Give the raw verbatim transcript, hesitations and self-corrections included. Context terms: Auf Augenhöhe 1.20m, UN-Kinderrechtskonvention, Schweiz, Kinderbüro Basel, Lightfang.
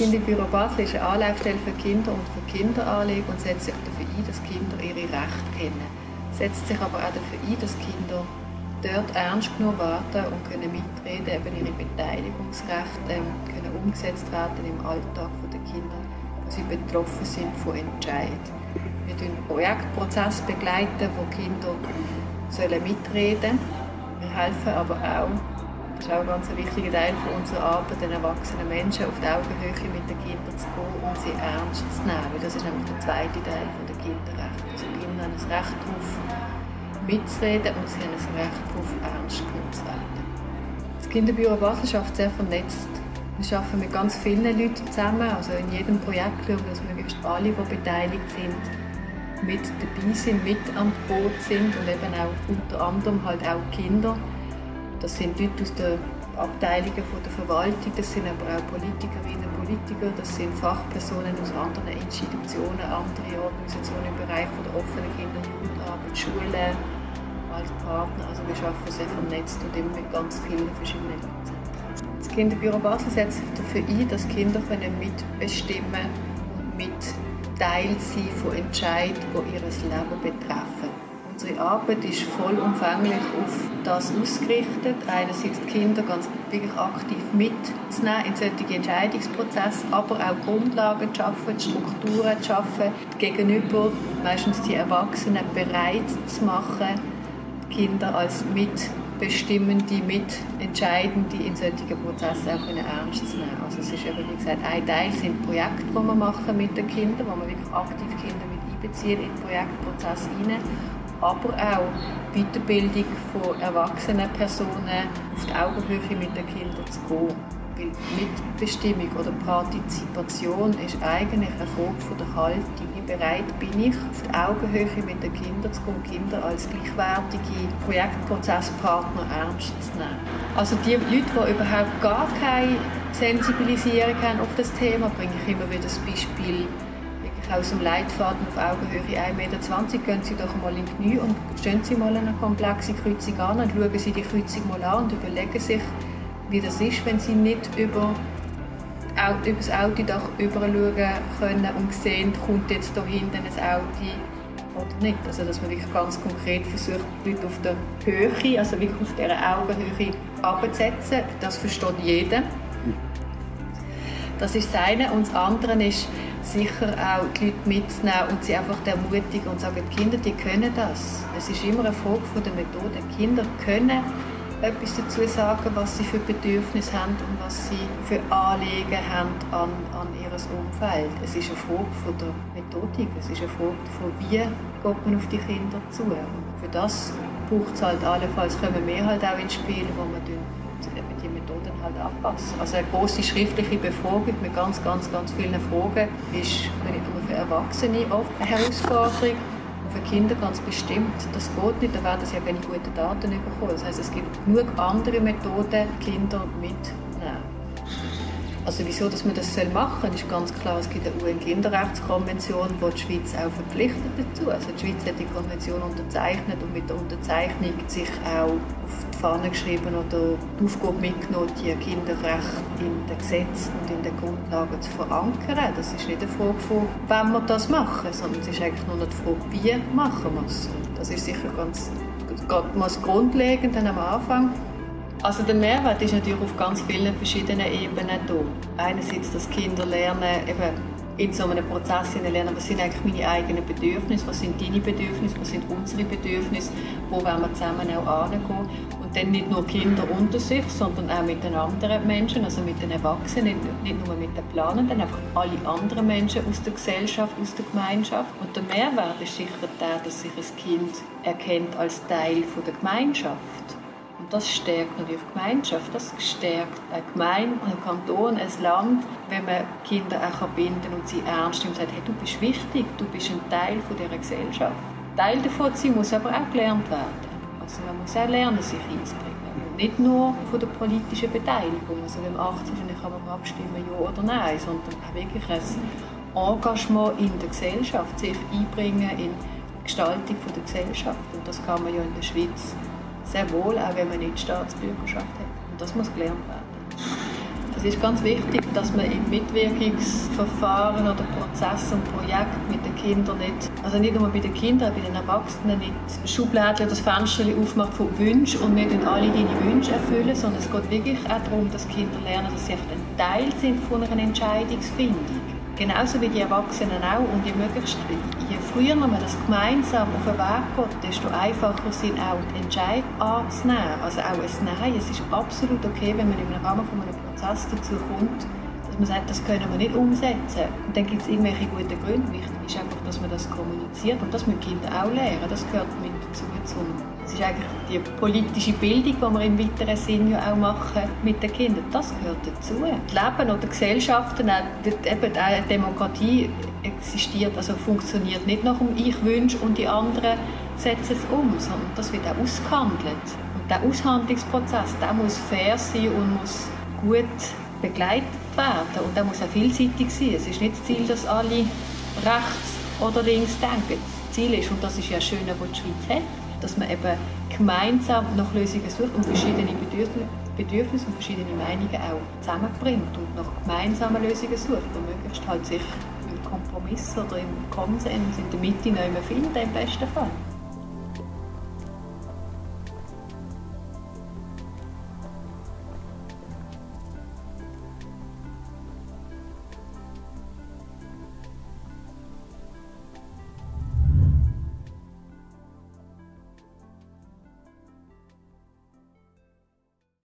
Kinderbüro Basel ist eine Anlaufstelle für Kinder und für Kinderanliegen und setzt sich dafür ein, dass Kinder ihre Rechte kennen. Setzt sich aber auch dafür ein, dass Kinder dort ernst genommen werden und können mitreden, eben ihre Beteiligungsrechte ähm, können umgesetzt werden im Alltag der Kinder, wo sie betroffen sind von Entscheidungen. Wir begleiten Projektprozesse, begleiten, wo Kinder sollen mitreden sollen. Wir helfen aber auch, das ist auch ein ganz wichtiger Teil von unserer Arbeit, den erwachsenen Menschen auf die Augenhöhe mit den Kindern zu gehen und sie ernst zu nehmen. Das ist nämlich der zweite Teil der Kinderrechte. Also Kinder haben ein Recht darauf, mitzureden, und sie haben ein Recht darauf, ernst genommen zu werden. Das Kinderbüro Basel schafft sehr vernetzt. Wir arbeiten mit ganz vielen Leuten zusammen, also in jedem Projekt schauen, dass möglichst alle, die beteiligt sind, mit dabei sind, mit am Boot sind und eben auch unter anderem halt auch Kinder. Das sind Leute aus den Abteilungen von der Verwaltung, das sind aber auch Politikerinnen und Politiker, das sind Fachpersonen aus anderen Institutionen, andere Organisationen im Bereich von der offenen Kinder- und Jugendarbeit, Schulen als Partner. Also wir arbeiten sehr vernetzt und immer mit ganz vielen verschiedenen Leuten. Das Kinderbüro Basel setzt sich dafür ein, dass Kinder mitbestimmen können und mit Teil sein von Entscheidungen, die ihr Leben betreffen. Unsere Arbeit ist vollumfänglich auf das ausgerichtet. Einerseits die Kinder ganz wirklich aktiv mitzunehmen in solche Entscheidungsprozesse, aber auch Grundlagen zu schaffen, Strukturen zu schaffen, gegenüber meistens die Erwachsenen bereit zu machen, Kinder als mitbestimmende, mitentscheidende in solchen Prozessen auch ernst zu nehmen. Also es ist eben, wie gesagt, ein Teil sind Projekte, die wir machen mit den Kindern, wo wir wirklich aktiv Kinder mit einbeziehen in den Projektprozess hinein. Aber auch Weiterbildung von erwachsenen Personen auf die Augenhöhe mit den Kindern zu gehen. Weil Mitbestimmung oder Partizipation ist eigentlich eine Frage von der Haltung. Wie bereit bin ich, auf die Augenhöhe mit den Kindern zu gehen, Kinder als gleichwertige Projektprozesspartner ernst zu nehmen? Also die Leute, die überhaupt gar keine Sensibilisierung haben auf das Thema, bringe ich immer wieder das Beispiel. Aus dem Leitfaden auf Augenhöhe ein Meter zwanzig gehen Sie doch mal in die Knie und stehen Sie mal eine komplexe Kreuzung an und schauen Sie die Kreuzung mal an und überlegen sich, wie das ist, wenn Sie nicht über, über das Autodach überschauen können und sehen, kommt jetzt da hinten ein Auto oder nicht. Also dass man wirklich ganz konkret versucht, die Leute auf der Höhe, also wirklich auf dieser Augenhöhe abzusetzen. Das versteht jeder. Das ist das eine. Und das andere ist, sicher auch die Leute mitzunehmen und sie einfach ermutigen und sagen, die Kinder die können das. Es ist immer eine Frage von der Methode. Kinder können etwas dazu sagen, was sie für Bedürfnisse haben und was sie für Anliegen haben an, an ihr Umfeld. Es ist eine Frage von der Methodik, es ist eine Frage von, wie geht man auf die Kinder zu. Und für das braucht es halt allenfalls, kommen wir halt auch ins Spiel, wo man die Methoden halt anpassen. Also eine grosse schriftliche Befragung mit ganz, ganz, ganz vielen Fragen ist nicht nur für Erwachsene oft eine Herausforderung, und für Kinder ganz bestimmt. Das geht nicht, da werden sie ja keine guten Daten bekommen. Das heisst, es gibt genug andere Methoden, Kinder mitzunehmen. Also wieso, dass man das machen soll, ist ganz klar, es gibt eine U N-Kinderrechtskonvention, die die Schweiz auch verpflichtet dazu. Also die Schweiz hat die Konvention unterzeichnet und mit der Unterzeichnung sich auch auf die Fahne geschrieben oder die Aufgabe mitgenommen, die Kinderrechte in den Gesetzen und in den Grundlagen zu verankern. Das ist nicht eine Frage von, wann wir das machen, sondern es ist eigentlich nur die Frage, wie machen wir es. Das ist sicher ganz, ganz grundlegend am Anfang. Also der Mehrwert ist natürlich auf ganz vielen verschiedenen Ebenen da. Einerseits, dass Kinder lernen, eben in so einem Prozess lernen, was sind eigentlich meine eigenen Bedürfnisse, was sind deine Bedürfnisse, was sind unsere Bedürfnisse, wo wollen wir zusammen auch hingehen. Und dann nicht nur Kinder unter sich, sondern auch mit den anderen Menschen, also mit den Erwachsenen, nicht nur mit den Planenden, einfach alle anderen Menschen aus der Gesellschaft, aus der Gemeinschaft. Und der Mehrwert ist sicher der, dass sich ein Kind erkennt als Teil der Gemeinschaft. Das stärkt natürlich die Gemeinschaft, das stärkt eine Gemeinde, einen Kanton, ein Land, wenn man Kinder auch binden kann und sie ernst nimmt und sagt, hey, du bist wichtig, du bist ein Teil von dieser Gesellschaft. Teil davon zu sein muss aber auch gelernt werden. Also man muss auch lernen, sich einzubringen. Nicht nur von der politischen Beteiligung, also wenn man achtzehn ist, kann man abstimmen, ja oder nein, sondern auch wirklich ein Engagement in der Gesellschaft, sich einbringen in die Gestaltung der Gesellschaft. Und das kann man ja in der Schweiz sehr wohl, auch wenn man nicht Staatsbürgerschaft hat. Und das muss gelernt werden. Es ist ganz wichtig, dass man im Mitwirkungsverfahren oder Prozess und Projekt mit den Kindern nicht, also nicht nur bei den Kindern, auch bei den Erwachsenen nicht Schubladen oder das Fenster aufmacht von Wünschen und nicht alle deine Wünsche erfüllen, sondern es geht wirklich auch darum, dass Kinder lernen, dass sie einfach ein Teil sind von einer Entscheidungsfindung. Genauso wie die Erwachsenen auch, und je, möglichst, je früher man das gemeinsam auf den Weg geht, desto einfacher sind auch die Entscheidungen anzunehmen. Also auch ein Nein. Es ist absolut okay, wenn man im Rahmen von einem Prozess dazu kommt, dass man sagt, das können wir nicht umsetzen. Und dann gibt es irgendwelche guten Gründe. Wichtig ist einfach, dass man das kommuniziert und das müssen Kinder auch lernen. Das gehört mit dazu. Es ist eigentlich die politische Bildung, die wir im weiteren Sinn ja auch machen mit den Kindern. Das gehört dazu. Das Leben oder Gesellschaften, eben die Demokratie existiert, also funktioniert nicht nach dem Ich wünsche und die anderen setzen es um, sondern das wird auch ausgehandelt. Und der Aushandlungsprozess, der muss fair sein und muss gut begleitet werden. Und der muss auch vielseitig sein. Es ist nicht das Ziel, dass alle rechts oder links denken. Das Ziel ist, und das ist ja das Schöne, was die Schweiz hat, dass man eben gemeinsam nach Lösungen sucht und verschiedene Bedürfnisse und verschiedene Meinungen auch zusammenbringt und nach gemeinsamen Lösungen sucht und möglichst halt sich im Kompromiss oder im Konsens in der Mitte noch immer findet, im besten Fall.